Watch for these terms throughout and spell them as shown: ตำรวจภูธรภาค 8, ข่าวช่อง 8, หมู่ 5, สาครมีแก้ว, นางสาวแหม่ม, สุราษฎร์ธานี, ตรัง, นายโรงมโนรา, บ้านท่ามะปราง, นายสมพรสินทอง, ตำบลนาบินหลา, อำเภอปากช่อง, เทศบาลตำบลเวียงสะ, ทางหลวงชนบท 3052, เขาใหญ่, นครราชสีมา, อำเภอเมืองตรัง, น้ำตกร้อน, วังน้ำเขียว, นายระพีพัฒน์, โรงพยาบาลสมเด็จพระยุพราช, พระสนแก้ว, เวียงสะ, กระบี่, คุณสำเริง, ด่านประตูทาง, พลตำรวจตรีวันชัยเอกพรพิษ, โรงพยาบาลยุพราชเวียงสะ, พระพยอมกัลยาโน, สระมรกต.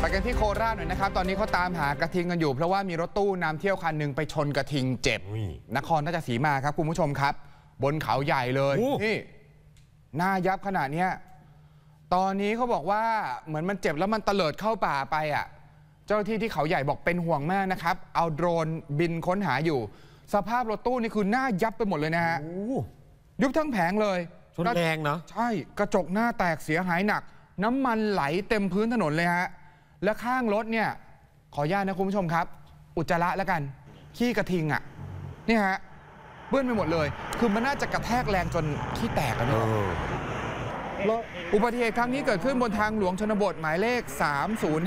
ไปกันที่โคราชหน่อยนะครับตอนนี้เขาตามหากระทิงกันอยู่เพราะว่ามีรถตู้นำเที่ยวคันหนึ่งไปชนกระทิงเจ็บนครราชสีมาครับคุณผู้ชมครับบนเขาใหญ่เลยนี่หน้ายับขนาดนี้ตอนนี้เขาบอกว่าเหมือนมันเจ็บแล้วมันเตลิดเข้าป่าไปอ่ะเจ้าหน้าที่ที่เขาใหญ่บอกเป็นห่วงมากนะครับเอาโดรนบินค้นหาอยู่สภาพรถตู้นี่คือหน้ายับไปหมดเลยนะฮะยุบทั้งแผงเลยชนแรงเนาะใช่กระจกหน้าแตกเสียหายหนักน้ำมันไหลเต็มพื้นถนนเลยฮะและข้างรถเนี่ยขออนุญาตนะคุณผู้ชมครับอุจจาระแล้วกันขี้กระทิงอ่ะนี่ฮะเปื้อนไปหมดเลยคือมันน่าจะกระแทกแรงจนขี้แตกกันเลยอุบัติเหตุครั้งนี้เกิดขึ้นบนทางหลวงชนบทหมายเลข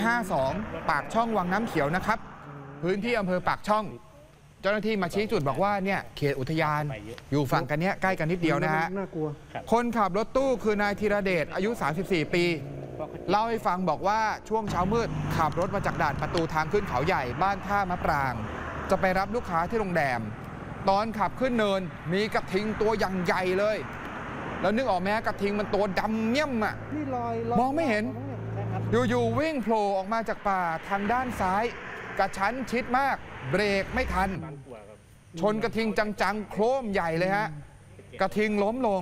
3052ปากช่องวังน้ำเขียวนะครับพื้นที่อำเภอปากช่องเจ้าหน้าที่มาชี้จุดบอกว่าเนี่ยเขตอุทยานอยู่ฝั่งกันเนี้ยใกล้กันนิดเดียวนะฮะคนขับรถตู้คือนายธีรเดชอายุ34ปีเล่าให้ฟังบอกว่าช่วงเช้ามืดขับรถมาจากด่านประตูทางขึ้นเขาใหญ่บ้านท่ามะปรางจะไปรับลูกค้าที่โรงแรมตอนขับขึ้นเนินมีกระทิงตัวอย่างใหญ่เลยแล้วนึกออกไหมกระทิงมันตัวดำเมี่ยมอ่ะมองไม่เห็นอยู่ๆวิ่งโผล่ออกมาจากป่าทางด้านซ้ายกระชั้นชิดมากเบรกไม่ทันชนกระทิงจังๆโครมใหญ่เลยฮะกระทิงล้มลง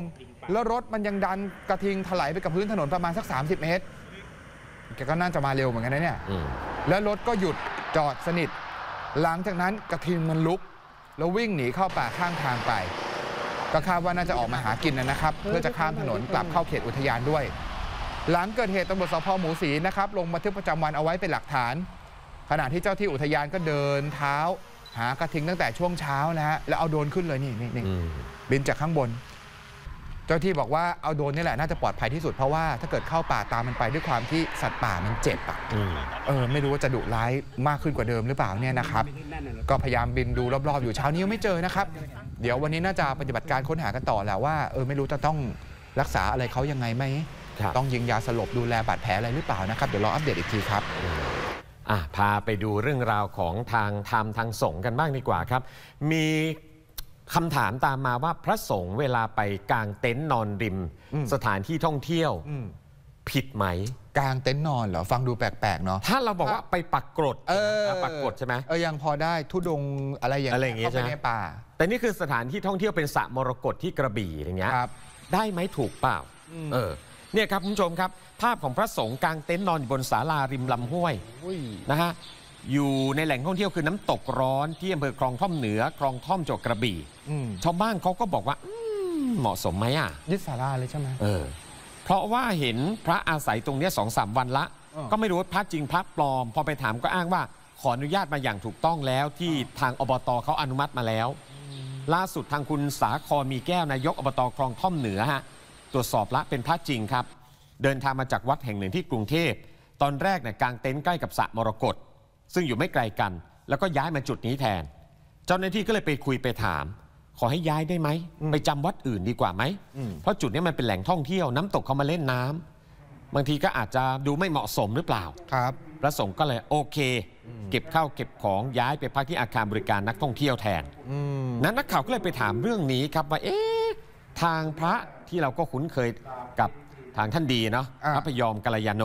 แล้วรถมันยังดันกระทิงถลายไปกับพื้นถนนประมาณสัก30เมตรแกก็น่าจะมาเร็วเหมือนกันนะเนี่ยแล้วรถก็หยุดจอดสนิทหลังจากนั้นกระทิงมันลุกแล้ววิ่งหนีเข้าป่าข้างทางไปก็คาดว่าน่าจะออกมาหากินนะครับเพื่อจะข้ามถนนกลับเข้าเขตอุทยานด้วยหลังเกิดเหตุตำรวจสพ.หมูศรีนะครับลงบันทึกประจำวันเอาไว้เป็นหลักฐานขณะที่เจ้าที่อุทยานก็เดินเท้าหากระทิงตั้งแต่ช่วงเช้านะฮะแล้วเอาโดรนขึ้นเลยนี่บินจากข้างบนเจ้าที่บอกว่าเอาโดรนนี่แหละน่าจะปลอดภัยที่สุดเพราะว่าถ้าเกิดเข้าป่าตามมันไปด้วยความที่สัตว์ป่ามันเจ็บปะไม่รู้ว่าจะดุร้ายมากขึ้นกว่าเดิมหรือเปล่าเนี่ยนะครับก็พยายามบินดูรอบๆอยู่เช้านี้ยังไม่เจอนะครับเดี๋ยววันนี้น่าจะปฏิบัติการค้นหากันต่อแหละว่าไม่รู้จะต้องรักษาอะไรเขายังไงไหมต้องยิงยาสลบดูแลบาดแผลอะไรหรือเปล่านะครับเดี๋ยวรออัปเดตอีกทีครับพาไปดูเรื่องราวของทางธรรมทางสงฆ์กันบ้างดีกว่าครับมีคำถามตามมาว่าพระสงฆ์เวลาไปกางเต็นท์นอนริมสถานที่ท่องเที่ยวผิดไหมกางเต็นท์นอนเหรอฟังดูแปลกๆเนาะถ้าเราบอกว่าไปปักกรดปักกรดใช่ไหมยังพอได้ทุดงอะไรอย่างเงี้ยเข้าไปในป่าแต่นี่คือสถานที่ท่องเที่ยวเป็นสระมรกตที่กระบี่อย่างเงี้ยได้ไหมถูกเปล่าเนี่ยครับคุณผู้ชมครับภาพของพระสงฆ์กางเต็นท์นอนอยู่บนศาลาริมลำห้วยนะฮะอยู่ในแหล่งท่องเที่ยวคือน้ำตกร้อนที่อำเภอคลองท่อมเหนือคลองท่อมจังหวัดกระบี่ชาวบ้านเขาก็บอกว่าเหมาะสมไหมยึดศาลาเลยใช่ไหมเพราะว่าเห็นพระอาศัยตรงนี้2-3วันละก็ไม่รู้ว่าพระจริงพระปลอมพอไปถามก็อ้างว่าขออนุญาตมาอย่างถูกต้องแล้วที่ทางอบต.เขาอนุมัติมาแล้วล่าสุดทางคุณสาครมีแก้วนายกอบต.คลองท่อมเหนือฮะตรวจสอบละเป็นพระจริงครับเดินทางมาจากวัดแห่งหนึ่งที่กรุงเทพตอนแรกเนี่ยกางเต็นท์ใกล้กับสระมรกตซึ่งอยู่ไม่ไกลกันแล้วก็ย้ายมาจุดนี้แทนเจ้าหน้าที่ก็เลยไปคุยไปถามขอให้ย้ายได้ไหมไปจำวัดอื่นดีกว่าไหมเพราะจุดนี้มันเป็นแหล่งท่องเที่ยวน้ำตกเขามาเล่นน้ำบางทีก็อาจจะดูไม่เหมาะสมหรือเปล่าครับพระสงฆ์ก็เลยโอเคเก็บข้าวเก็บของย้ายไปพักที่อาคารบริการนักท่องเที่ยวแทนนั้นนักข่าวก็เลยไปถามเรื่องนี้ครับว่าทางพระที่เราก็คุ้นเคยกับทางท่านดีเนาะพระพยอมกัลยาโน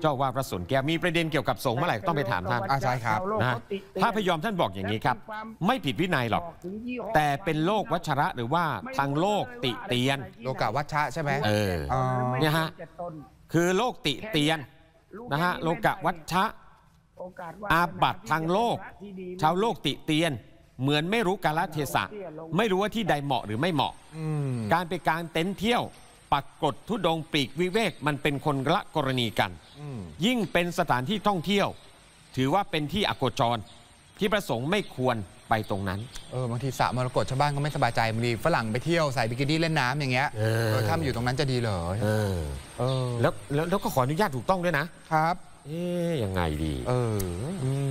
เจ้าว่าพระสนแก้วมีประเด็นเกี่ยวกับสงฆ์เมื่อไหร่ต้องไปถามท่านใช่ครับนะพระพยอมท่านบอกอย่างนี้ครับไม่ผิดวินัยหรอกแต่เป็นโลกวัชระหรือว่าทางโลกติเตียนโลกวัชระใช่ไหมเนี่ยฮะคือโลกติเตียนนะฮะโลกวัชระอาบัติทางโลกชาวโลกติเตียนเหมือนไม่รู้กาลเทศะไม่รู้ว่าที่ใดเหมาะหรือไม่เหมาะการไปกางเต็นท์เที่ยวปักกฎทุดงปีกวิเวกมันเป็นคนละกรณีกันยิ่งเป็นสถานที่ท่องเที่ยวถือว่าเป็นที่อโคจรที่ประสงค์ไม่ควรไปตรงนั้นบางทีสระมรกตชาวบ้านก็ไม่สบายใจบางทีฝรั่งไปเที่ยวใส่บิกินี่เล่นน้ำอย่างเงี้ยถ้าอยู่ตรงนั้นจะดีเหรอแล้วก็ขออนุญาตถูกต้องด้วยนะครับยังไงดี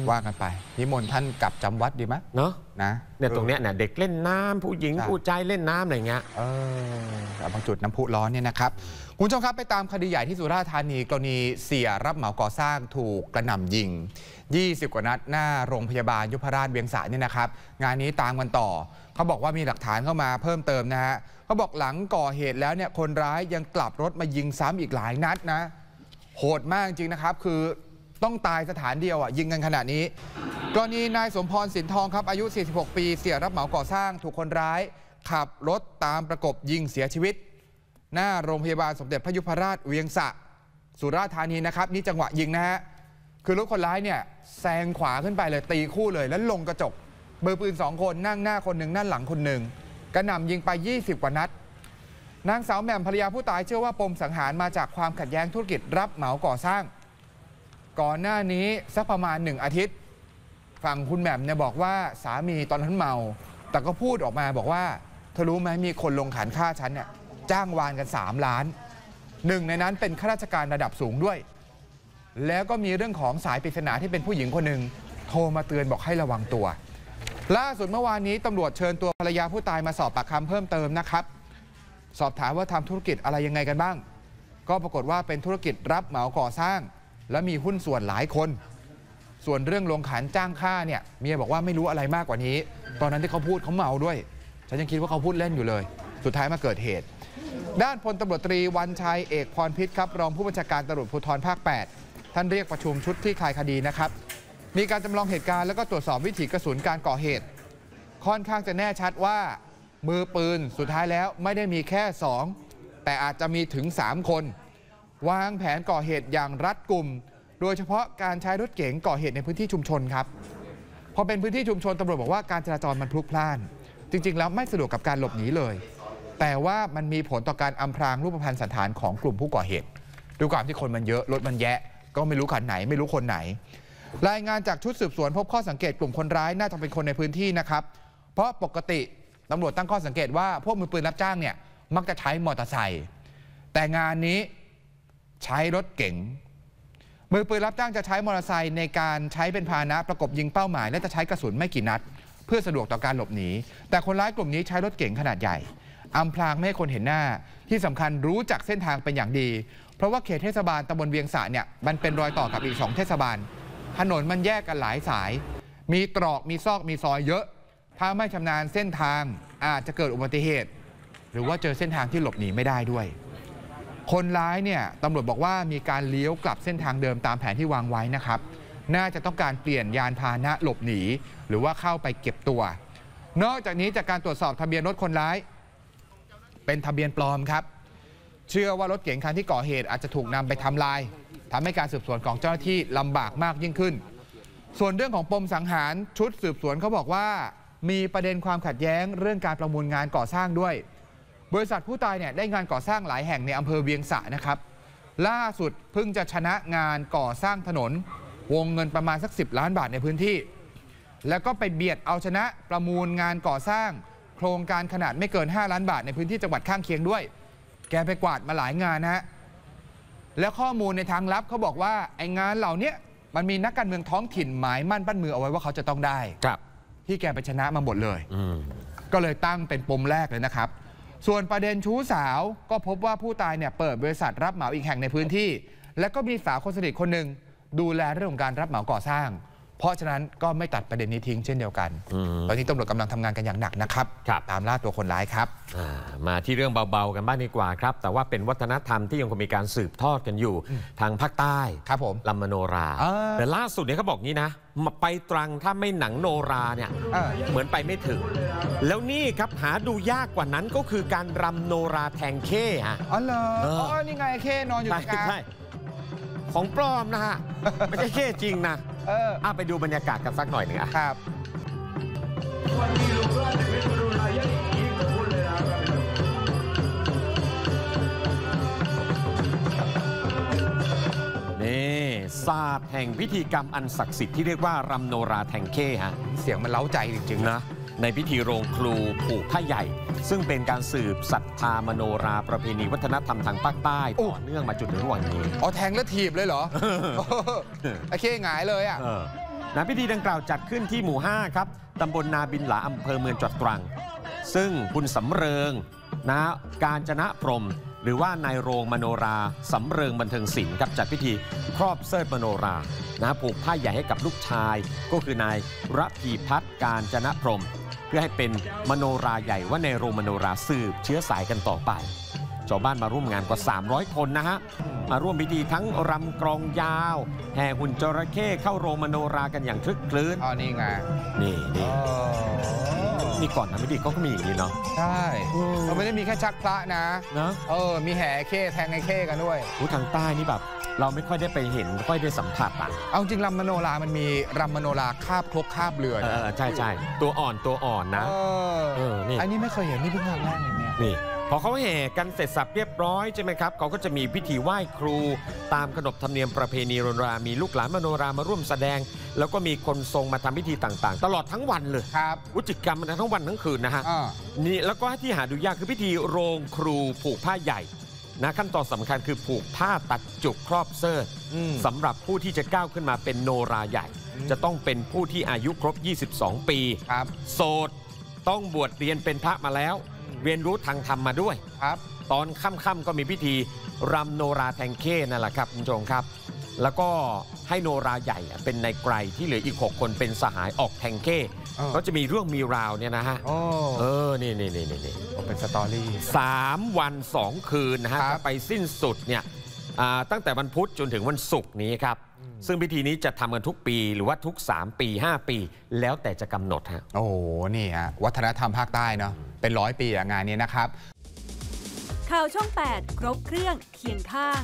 ว่ากันไปนิมนต์ท่านกลับจำวัดดีไหมเนาะนะเนี่ยตรงเนี้ยเนี่ยเด็กเล่นน้ำผู้หญิงผู้ชายเล่นน้ำอะไรเงี้ยบางจุดน้ำพุร้อนเนี่ยนะครับคุณผู้ชมครับไปตามคดีใหญ่ที่สุราษฎร์ธานีกรณีเสียรับเหมาก่อสร้างถูกกระหน่ำยิง20 กว่านัดหน้าโรงพยาบาลยุพราชเวียงสะเนี่ยนะครับงานนี้ตามกันต่อเขาบอกว่ามีหลักฐานเข้ามาเพิ่มเติมนะฮะเขาบอกหลังก่อเหตุแล้วเนี่ยคนร้ายยังกลับรถมายิงซ้ำอีกหลายนัดนะโหดมากจริงนะครับคือ ต้องตายสถานเดียวอ่ะยิงกันขนาดนี้กรณีนายสมพรสินทองครับอายุ46ปีเสียรับเหมาก่อสร้างถูกคนร้ายขับรถตามประกบยิงเสียชีวิตหน้าโรงพยาบาลสมเด็จพระยุพราชเวียงสะสุราษฎร์ธานีนะครับนี่จังหวะยิงนะฮะคือรถคนร้ายเนี่ยแซงขวาขึ้นไปเลยตีคู่เลยแล้วลงกระจกมือปืน2คนนั่งหน้าคนหนึ่งนั่งหลังคนหนึ่งกระหน่ำยิงไป20กว่านัดนางสาวแหม่มภรรยาผู้ตายเชื่อว่าปมสังหารมาจากความขัดแย้งธุรกิจรับเหมาก่อสร้างก่อนหน้านี้สักประมาณ1อาทิตย์ฝั่งคุณแหม่มเนี่ยบอกว่าสามีตอนนั้นเมาแต่ก็พูดออกมาบอกว่าเธอรู้ไหมมีคนลงขันฆ่าฉันเนี่ยจ้างวานกัน3ล้านหนึ่งในนั้นเป็นข้าราชการระดับสูงด้วยแล้วก็มีเรื่องของสายปริศนาที่เป็นผู้หญิงคนหนึ่งโทรมาเตือนบอกให้ระวังตัวล่าสุดเมื่อวานนี้ตำรวจเชิญตัวภรรยาผู้ตายมาสอบปากคำเพิ่มเติมนะครับสอบถามว่าทำธุรกิจอะไรยังไงกันบ้างก็ปรากฏว่าเป็นธุรกิจรับเหมาก่อสร้างและมีหุ้นส่วนหลายคนส่วนเรื่องลงขันจ้างฆ่าเนี่ยเมียบอกว่าไม่รู้อะไรมากกว่านี้ตอนนั้นที่เขาพูดเขาเมาด้วยฉันยังคิดว่าเขาพูดเล่นอยู่เลยสุดท้ายมาเกิดเหตุด้านพลตำรวจตรีวันชัยเอกพรพิษครับรองผู้บัญชาการตำรวจภูธรภาค8ท่านเรียกประชุมชุดคลี่คลายคดีนะครับมีการจำลองเหตุการณ์แล้วก็ตรวจสอบวิถีกระสุนการก่อเหตุค่อนข้างจะแน่ชัดว่ามือปืนสุดท้ายแล้วไม่ได้มีแค่2แต่อาจจะมีถึง3คนวางแผนก่อเหตุอย่างรัดกุมโดยเฉพาะการใช้รถเก๋งก่อเหตุในพื้นที่ชุมชนครับพอเป็นพื้นที่ชุมชนตำรวจบอกว่าการจราจรมันพลุกพล่านจริงๆแล้วไม่สะดวกกับการหลบหนีเลยแต่ว่ามันมีผลต่อการอำพรางรูปพรรณสันฐานของกลุ่มผู้ก่อเหตุด้วยความที่คนมันเยอะรถมันแยะก็ไม่รู้คันไหนไม่รู้คนไหนรายงานจากชุดสืบสวนพบข้อสังเกตกลุ่มคนร้ายน่าจะเป็นคนในพื้นที่นะครับเพราะปกติตำรวจตั้งข้อสังเกตว่าพวกมือปืนรับจ้างเนี่ยมักจะใช้มอเตอร์ไซค์แต่งานนี้ใช้รถเก๋งมือปืนรับจ้างจะใช้มอเตอร์ไซค์ในการใช้เป็นพาหนะประกบยิงเป้าหมายและจะใช้กระสุนไม่กี่นัดเพื่อสะดวกต่อการหลบหนีแต่คนร้ายกลุ่มนี้ใช้รถเก๋งขนาดใหญ่อำพรางไม่ให้คนเห็นหน้าที่สำคัญรู้จักเส้นทางเป็นอย่างดีเพราะว่าเขตเทศบาลตำบลเวียงสะเนี่ยมันเป็นรอยต่อกับอีก2เทศบาลถนนมันแยกกันหลายสายมีตรอกมีซอกมีซอยเยอะถ้าไม่ชำนาญเส้นทางอาจจะเกิดอุบัติเหตุหรือว่าเจอเส้นทางที่หลบหนีไม่ได้ด้วยคนร้ายเนี่ยตำรวจบอกว่ามีการเลี้ยวกลับเส้นทางเดิมตามแผนที่วางไว้นะครับน่าจะต้องการเปลี่ยนยานพาหนะหลบหนีหรือว่าเข้าไปเก็บตัวนอกจากนี้จากการตรวจสอบทะเบียนรถคนร้ายเป็นทะเบียนปลอมครับเชื่อว่ารถเก๋งคันที่ก่อเหตุอาจจะถูกนำไปทำลายทำให้การสืบสวนของเจ้าหน้าที่ลำบากมากยิ่งขึ้นส่วนเรื่องของปมสังหารชุดสืบสวนเขาบอกว่ามีประเด็นความขัดแย้งเรื่องการประมูลงานก่อสร้างด้วยบริษัทผู้ตายเนี่ยได้งานก่อสร้างหลายแห่งในอำเภอเวียงสะนะครับล่าสุดเพิ่งจะชนะงานก่อสร้างถนนวงเงินประมาณสัก10ล้านบาทในพื้นที่แล้วก็ไปเบียดเอาชนะประมูลงานก่อสร้างโครงการขนาดไม่เกิน5ล้านบาทในพื้นที่จังหวัดข้างเคียงด้วยแกไปกวาดมาหลายงานนะฮะแล้วข้อมูลในทางลับเขาบอกว่าไอ้งานเหล่านี้มันมีนักการเมืองท้องถิ่นหมายมั่นปั้นมือเอาไว้ว่าเขาจะต้องได้ครับที่แกไปชนะมาหมดเลยก็เลยตั้งเป็นปมแรกเลยนะครับส่วนประเด็นชู้สาวก็พบว่าผู้ตายเนี่ยเปิดบริษัทรับเหมาอีกแห่งในพื้นที่แล้วก็มีสาวคนสนิทคนหนึ่งดูแลเรื่องของการรับเหมาก่อสร้างเพราะฉะนั้นก็ไม่ตัดประเด็นนี้ทิ้งเช่นเดียวกันตอนนี้ตำรวจกำลังทำงานกันอย่างหนักนะครับตามล่าตัวคนร้ายครับมาที่เรื่องเบาๆกันบ้างดีกว่าครับแต่ว่าเป็นวัฒนธรรมที่ยังคงมีการสืบทอดกันอยู่ทางภาคใต้ครับผมลำมโนราแต่ล่าสุดเนี่ยเขาบอกนี้นะไปตรังถ้าไม่หนังโนราเนี่ยเหมือนไปไม่ถึงแล้วนี่ครับหาดูยากกว่านั้นก็คือการรำโนราแทงเข้ฮะอ๋อเหรออ๋อนี่ไงเข้นอนอยู่กลางของปลอมนะฮะไม่ใช่เข้จริงนะไปดูบรรยากาศกันสักหน่อยหนึ่งครับนี่ศาสตร์แห่งพิธีกรรมอันศักดิ์สิทธิ์ที่เรียกว่ารำโนราแทงเข้ฮะเสียงมันเล้าใจจริงๆนะในพิธีโรงครูผูกผ้าใหญ่ซึ่งเป็นการสืบศรัทธามโนราประเพณีวัฒนธรรมทางภาคใต้ต่อเนื่องมาจนถึงวันนี้อ๋อแทงและถีบเลยเหรอโอเคหงายเลยอ่ะนะพิธีดังกล่าวจัดขึ้นที่หมู่5ครับตำบลนาบินหลาอำเภอเมืองจังหวัดตรังซึ่งคุณสำเริงนะการจนะพรมหรือว่านายโรงมโนราสำเริงบันเทิงศิลป์ครับจัดพิธีครอบเสิร์ธมโนรานะผูกผ้าใหญ่ให้กับลูกชายก็คือนายระพีพัฒน์การจนะพรมเพื่อให้เป็นมโนราใหญ่ว่าในโรงมโนราสืบเชื้อสายกันต่อไปจ ชาวบ้านมาร่วมงานกว่า300คนนะฮะมาร่วมพิธีทั้งรำกรองยาวแห่หุ่นจระเข้เข้าโรงมโนรากันอย่างคลึกคลื้นอ๋อนี่ไงนี่มีก่อนนะไม่ดีเขาก็มีอย่างนี้เนาะใช่เขาไม่ได้มีแค่ชักพระนะมีแห่เข้แทงไอ้เข้กันด้วยทางใต้นี่แบบเราไม่ค่อยได้ไปเห็นไม่ค่อยได้สัมผัสอ่ะเอาจริงรำมโนรามันมีรำมโนราคาบครกคาบเรือใช่ตัวอ่อนนะนี่อันนี้ไม่เคยเห็นนี่เพิ่งครั้งแรกเลยเนี่ยนี่พอเขาแห่กันเสร็จสับเรียบร้อยใช่ไหมครับเขาก็จะมีพิธีไหว้ครูตามขนบธรรมเนียมประเพณีมโนรามีลูกหลานมโนรามาร่วมแสดงแล้วก็มีคนทรงมาทำพิธีต่างๆตลอดทั้งวันเลยครับวิจิตรกรรมมันทั้งวันทั้งคืนนะฮะนี่แล้วก็ที่หาดูยากคือพิธีโรงครูผูกผ้าใหญ่นะขั้นตอนสำคัญคือผูกผ้าตัดจุกครอบเสื้อสำหรับผู้ที่จะก้าวขึ้นมาเป็นโนราใหญ่จะต้องเป็นผู้ที่อายุครบ22ปีโสดต้องบวชเรียนเป็นพระมาแล้วเรียนรู้ทางธรรมมาด้วยครับตอนค่ำๆก็มีพิธีรำโนราแทงเข้นั่นแหละครับคุณผู้ชมครับแล้วก็ให้โนราใหญ่เป็นนายไกรที่เหลืออีก6คนเป็นสหายออกแทงเข้ก็จะมีเรื่องมีราวเนี่ยนะฮะนี่เป็นสตอรี่3 วัน 2 คืนนะฮะจะไปสิ้นสุดเนี่ยตั้งแต่วันพุธจนถึงวันศุกร์นี้ครับซึ่งพิธีนี้จะทำกันทุกปีหรือว่าทุก3 ปี 5 ปีแล้วแต่จะกำหนดฮะโอ้โหนี่ฮะวัฒนธรรมภาคใต้เนาะเป็น100 ปีงานนี้นะครับข่าวช่อง 8ครบเครื่องเคียงข้าง